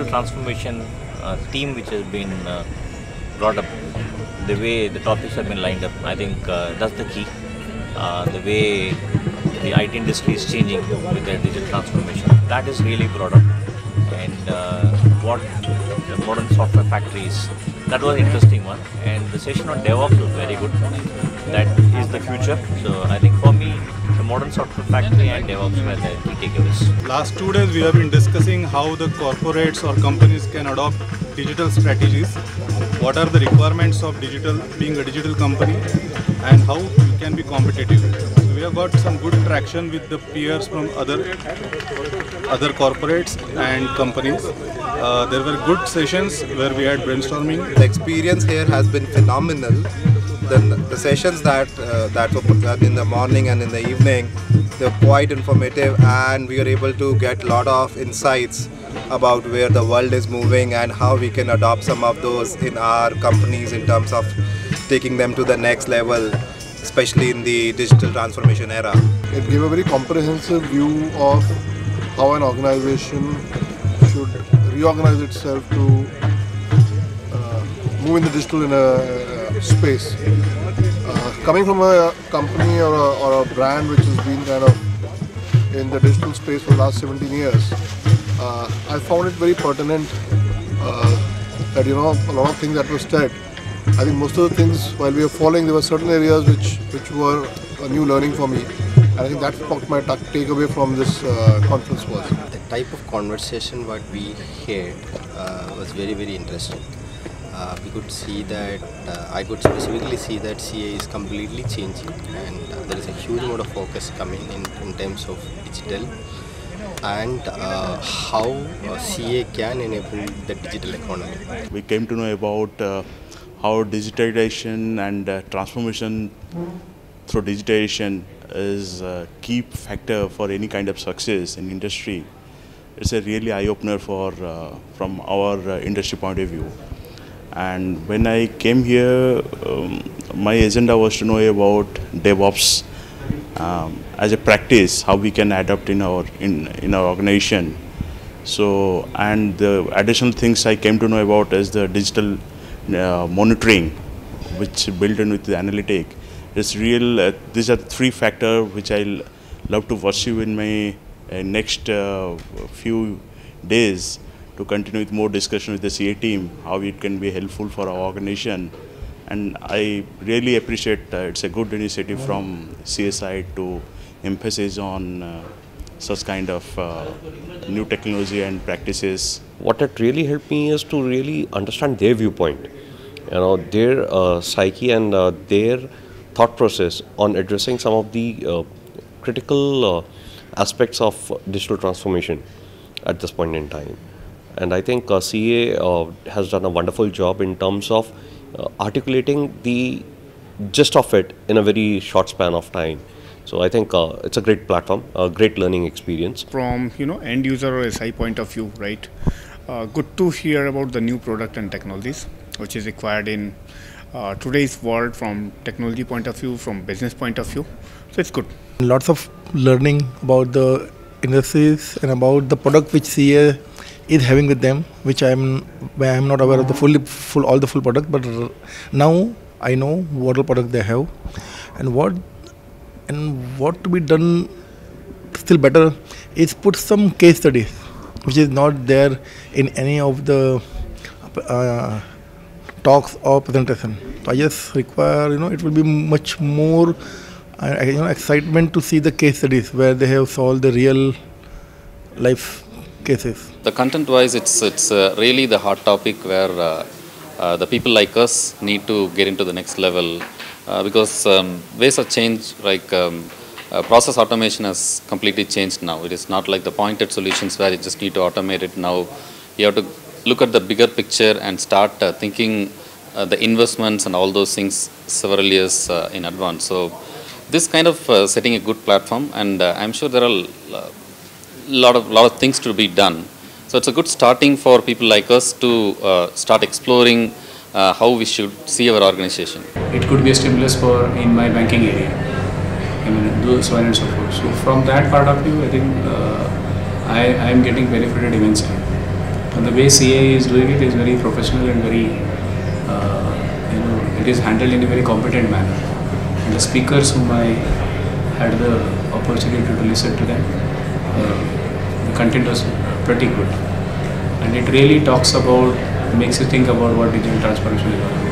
digital transformation theme which has been brought up, the way the topics have been lined up, I think that's the key. The way the IT industry is changing with their digital transformation, that is really brought up. And what the modern software factories, that was an interesting one. And the session on DevOps was very good. That is the future. So I think for me, the modern software factory and DevOps were the key takeaways. Last 2 days we have been discussing how the corporates or companies can adopt digital strategies. What are the requirements of being a digital company, and how you can be competitive. So we have got some good traction with the peers from other corporates and companies. There were good sessions where we had brainstorming. The experience here has been phenomenal. The sessions that were in the morning and in the evening, they were quite informative, and we were able to get a lot of insights about where the world is moving and how we can adopt some of those in our companies in terms of taking them to the next level, especially in the digital transformation era. It gave a very comprehensive view of how an organization should reorganize itself to move in the digital space. Coming from a company or a brand which has been kind of in the digital space for the last 17 years, I found it very pertinent that, you know, a lot of things that were said. I think most of the things, while we were following, there were certain areas which were a new learning for me. And I think that's what my takeaway from this conference was. The type of conversation what we had was very, very interesting. We could see that, I could specifically see that CA is completely changing, and there is a huge amount of focus coming in terms of digital, and how CA can enable the digital economy. We came to know about how digitization and transformation through digitization is a key factor for any kind of success in industry. It's a really eye-opener from our industry point of view. And when I came here, my agenda was to know about DevOps as a practice, how we can adopt in our organization. So, and the additional things I came to know about is the digital monitoring, which built in with the analytic. It's real. These are three factors which I love to pursue in my next few days, to continue with more discussion with the CA team, how it can be helpful for our organization. And I really appreciate it's a good initiative from CSI to emphasize on such kind of new technology and practices. What it really helped me is to really understand their viewpoint, you know, their psyche and their thought process on addressing some of the critical aspects of digital transformation at this point in time. And I think CA has done a wonderful job in terms of articulating the gist of it in a very short span of time. So I think it's a great platform, a great learning experience. From, you know, end user or SI point of view, right? Good to hear about the new product and technologies which is required in today's world, from technology point of view, from business point of view. So it's good. Lots of learning about the industries and about the product which CA is having with them, which I am not aware of the full product, but now I know what product they have and what to be done still better is put some case studies which is not there in any of the talks or presentation. So I just require, you know, it will be much more excitement to see the case studies where they have solved the real life cases. The content-wise, it's really the hot topic where the people like us need to get into the next level, because ways of change, like process automation has completely changed now. It is not like the pointed solutions where you just need to automate it now. You have to look at the bigger picture and start thinking the investments and all those things several years in advance. So this kind of setting a good platform, and I'm sure there are lot of things to be done. So it's a good starting for people like us to start exploring how we should see our organization. It could be a stimulus for in my banking area, I mean, so on and so forth. So from that part of view, I think I am getting benefited immensely. And the way CA is doing it is very professional and very, it is handled in a very competent manner. And the speakers whom I had the opportunity to listen to them, the content was pretty good. And it really talks about, makes you think about what digital transformation is all about.